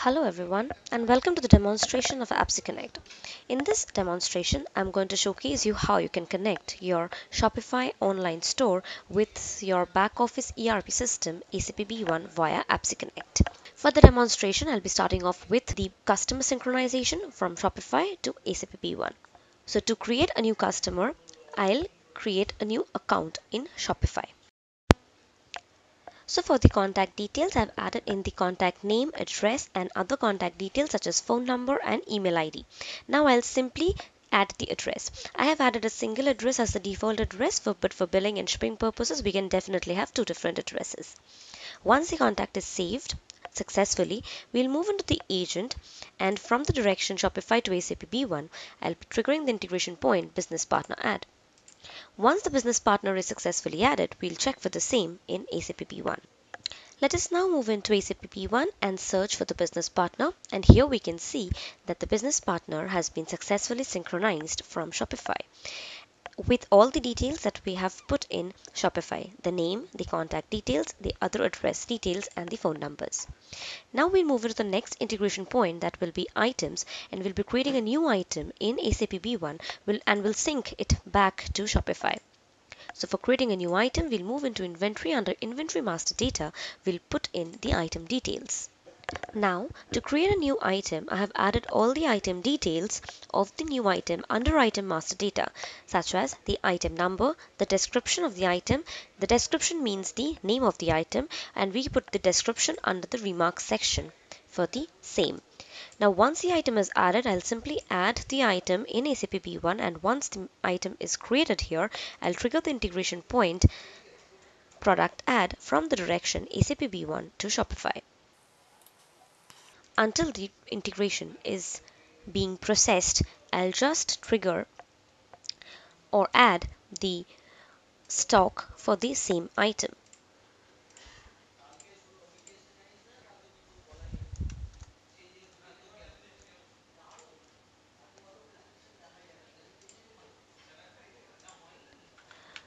Hello everyone, and welcome to the demonstration of APPSeCONNECT. In this demonstration, I'm going to showcase you how you can connect your Shopify online store with your back office ERP system ACPB1 via APPSeCONNECT. For the demonstration, I'll be starting off with the customer synchronization from Shopify to ACPB1. So to create a new customer, I'll create a new account in Shopify. So for the contact details, I've added in the contact name, address and other contact details such as phone number and email ID. Now I'll simply add the address. I have added a single address as the default address, but for billing and shipping purposes, we can definitely have two different addresses. Once the contact is saved successfully, we'll move into the agent, and from the direction Shopify to ACPB1, I'll be triggering the integration point business partner add. Once the business partner is successfully added, we'll check for the same in ACPP1. Let us now move into ACPP1 and search for the business partner, and here we can see that the business partner has been successfully synchronized from Shopify with all the details that we have put in Shopify: the name, the contact details, the other address details and the phone numbers. Now we'll move into the next integration point, that will be items, and we'll be creating a new item in ACPB1 and we'll sync it back to Shopify. So for creating a new item, we'll move into inventory. Under inventory master data, we'll put in the item details. Now, to create a new item, I have added all the item details of the new item under item master data, such as the item number, the description of the item. The description means the name of the item, and we put the description under the remarks section for the same. Now, once the item is added, I'll simply add the item in ACPP1, and once the item is created here, I'll trigger the integration point product add from the direction ACPP1 to Shopify. Until the integration is being processed, I'll just trigger or add the stock for the same item.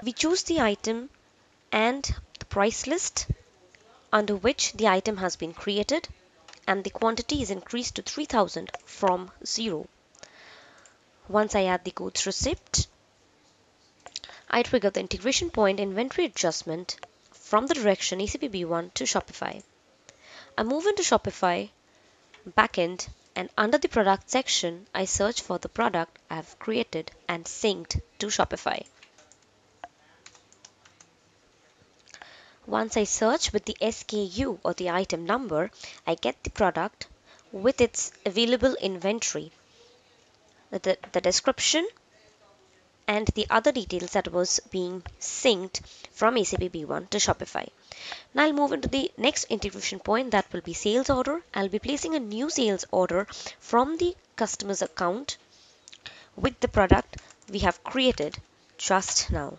We choose the item and the price list under which the item has been created, and the quantity is increased to 3000 from 0. Once I add the goods receipt, I trigger the integration point inventory adjustment from the direction ACPP1 to Shopify. I move into Shopify backend, and under the product section, I search for the product I have created and synced to Shopify. Once I search with the SKU or the item number, I get the product with its available inventory, the description and the other details that was being synced from ACPP1 to Shopify. Now I'll move into the next integration point, that will be sales order. I'll be placing a new sales order from the customer's account with the product we have created just now.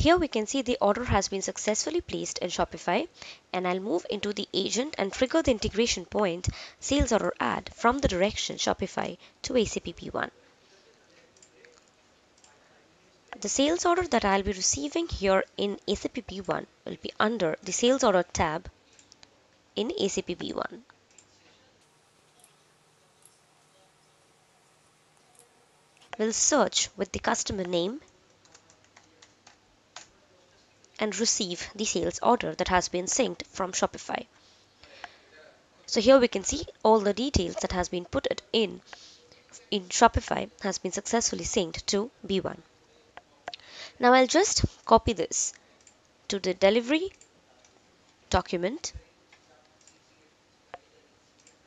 Here we can see the order has been successfully placed in Shopify, and I'll move into the agent and trigger the integration point sales order add from the direction Shopify to ACPP1. The sales order that I'll be receiving here in ACPP1 will be under the sales order tab in ACPP1. We'll search with the customer name and receive the sales order that has been synced from Shopify. So here we can see all the details that has been put in Shopify has been successfully synced to B1. Now I'll just copy this to the delivery document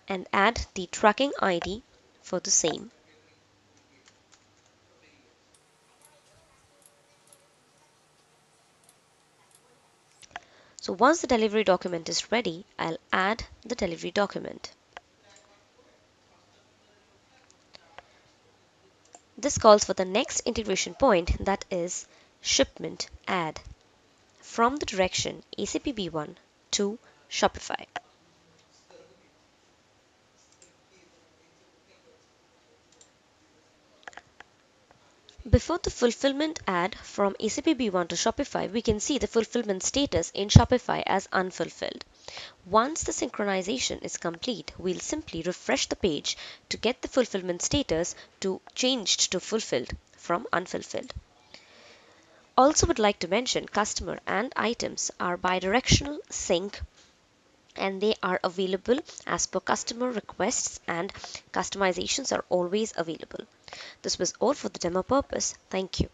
and add the tracking ID for the same. So once the delivery document is ready, I'll add the delivery document. This calls for the next integration point, that is shipment add from the direction ACPP1 to Shopify. Before the fulfillment add from ACPB1 to Shopify, we can see the fulfillment status in Shopify as unfulfilled. Once the synchronization is complete, we'll simply refresh the page to get the fulfillment status to changed to fulfilled from unfulfilled. Also would like to mention customer and items are bidirectional sync and they are available as per customer requests and customizations are always available. This was all for the demo purpose. Thank you.